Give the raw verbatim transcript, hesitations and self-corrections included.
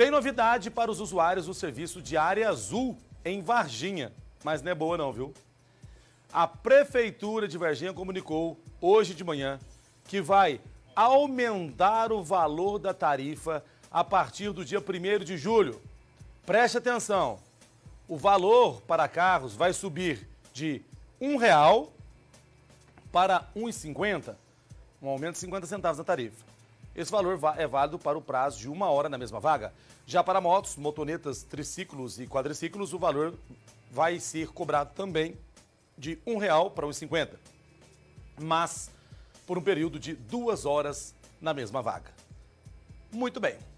Tem novidade para os usuários do serviço de área azul em Varginha, mas não é boa não, viu? A Prefeitura de Varginha comunicou hoje de manhã que vai aumentar o valor da tarifa a partir do dia primeiro de julho. Preste atenção, o valor para carros vai subir de um real para um real e cinquenta centavos, um aumento de cinquenta centavos na tarifa. Esse valor é válido para o prazo de uma hora na mesma vaga. Já para motos, motonetas, triciclos e quadriciclos, o valor vai ser cobrado também de um real para um real e cinquenta centavos, mas por um período de duas horas na mesma vaga. Muito bem.